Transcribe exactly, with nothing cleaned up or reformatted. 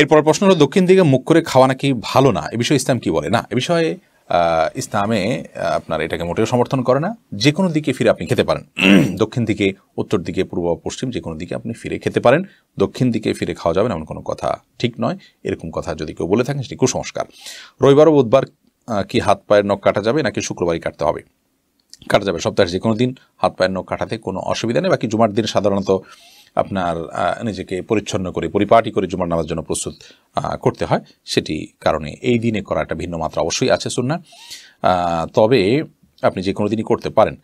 এরপর প্রশ্ন হলো দক্ষিণ দিকে মুখ করে খাওয়া নাকি ভালো না, এ বিষয়ে ইসলাম কি বলে? না, এ বিষয়ে ইসলামে আপনার এটাকে মোটেও সমর্থন করে না। যে কোনো দিকে ফিরে আপনি খেতে পারেন, দক্ষিণ দিকে, উত্তর দিকে, পূর্ব বা পশ্চিম, যে কোনো দিকে আপনি ফিরে খেতে পারেন। দক্ষিণ দিকে ফিরে খাওয়া যাবে না এমন কোনো কথা ঠিক নয়। এরকম কথা যদি কেউ বলে থাকেন সেটি কুসংস্কার। রবিবার ও বুধবার কি হাত পায়ের নখ কাটা যাবে নাকি শুক্রবারই কাটতে হবে? কাটা যাবে, সপ্তাহের যে কোনো দিন হাত পায়ের নখ কাটাতে কোনো অসুবিধা নেই। বাকি জুমার দিন সাধারণত আপনার নিজেকে পরিচ্ছন্ন করে পরিপাটি করে জুমার নামাজের জন্য প্রস্তুত করতে হয়, সেটি কারণে এই দিনে করা একটা ভিন্ন মাত্রা অবশ্যই আছে সুন্নাহ। তবে আপনি যে কোনো দিনই করতে পারেন।